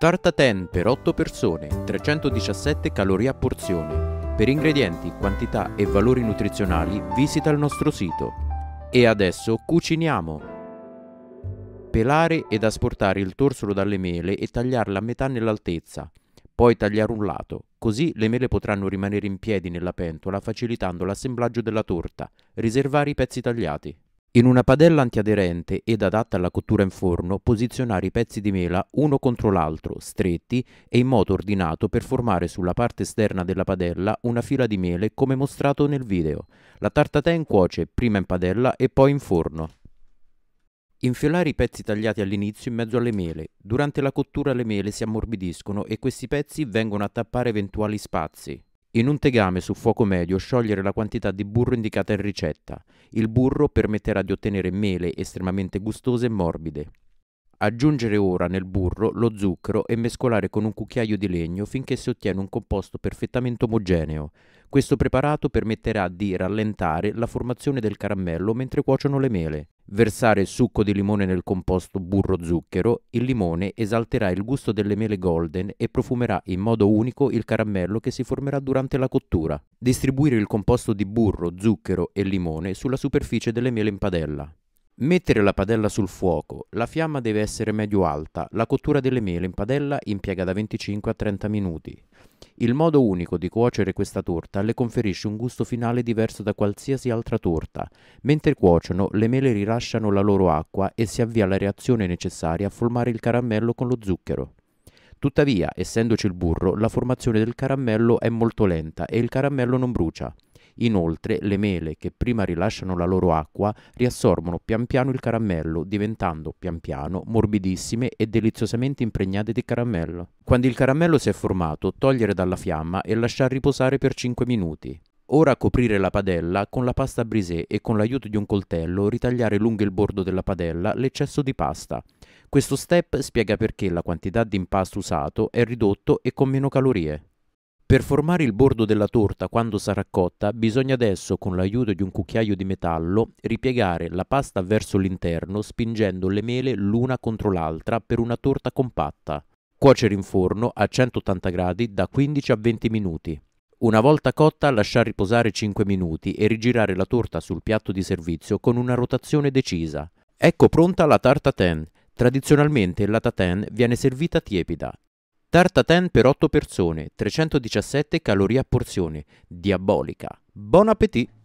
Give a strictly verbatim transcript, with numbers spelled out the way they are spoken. Tarte Tatin per otto persone, trecentodiciassette calorie a porzione. Per ingredienti, quantità e valori nutrizionali visita il nostro sito. E adesso cuciniamo! Pelare ed asportare il torsolo dalle mele e tagliarla a metà nell'altezza. Poi tagliare un lato, così le mele potranno rimanere in piedi nella pentola facilitando l'assemblaggio della torta. Riservare i pezzi tagliati. In una padella antiaderente ed adatta alla cottura in forno, posizionare i pezzi di mela uno contro l'altro, stretti e in modo ordinato per formare sulla parte esterna della padella una fila di mele come mostrato nel video. La Tarte Tatin cuoce prima in padella e poi in forno. Infiolare i pezzi tagliati all'inizio in mezzo alle mele. Durante la cottura le mele si ammorbidiscono e questi pezzi vengono a tappare eventuali spazi. In un tegame su fuoco medio sciogliere la quantità di burro indicata in ricetta. Il burro permetterà di ottenere mele estremamente gustose e morbide. Aggiungere ora nel burro lo zucchero e mescolare con un cucchiaio di legno finché si ottiene un composto perfettamente omogeneo. Questo preparato permetterà di rallentare la formazione del caramello mentre cuociono le mele. Versare succo di limone nel composto burro-zucchero, il limone esalterà il gusto delle mele golden e profumerà in modo unico il caramello che si formerà durante la cottura. Distribuire il composto di burro, zucchero e limone sulla superficie delle mele in padella. Mettere la padella sul fuoco. La fiamma deve essere medio-alta. La cottura delle mele in padella impiega da venticinque a trenta minuti. Il modo unico di cuocere questa torta le conferisce un gusto finale diverso da qualsiasi altra torta. Mentre cuociono, le mele rilasciano la loro acqua e si avvia la reazione necessaria a formare il caramello con lo zucchero. Tuttavia, essendoci il burro, la formazione del caramello è molto lenta e il caramello non brucia. Inoltre, le mele, che prima rilasciano la loro acqua, riassorbono pian piano il caramello, diventando pian piano morbidissime e deliziosamente impregnate di caramello. Quando il caramello si è formato, togliere dalla fiamma e lasciar riposare per cinque minuti. Ora coprire la padella con la pasta brisée e con l'aiuto di un coltello ritagliare lungo il bordo della padella l'eccesso di pasta. Questo step spiega perché la quantità di impasto usato è ridotto e con meno calorie. Per formare il bordo della torta quando sarà cotta, bisogna adesso, con l'aiuto di un cucchiaio di metallo, ripiegare la pasta verso l'interno spingendo le mele l'una contro l'altra per una torta compatta. Cuocere in forno a centottanta gradi da quindici a venti minuti. Una volta cotta, lasciar riposare cinque minuti e rigirare la torta sul piatto di servizio con una rotazione decisa. Ecco pronta la Tarte Tatin. Tradizionalmente la Tarte Tatin viene servita tiepida. Tarte Tatin per otto persone, trecentodiciassette calorie a porzione, diabolica. Buon appetito!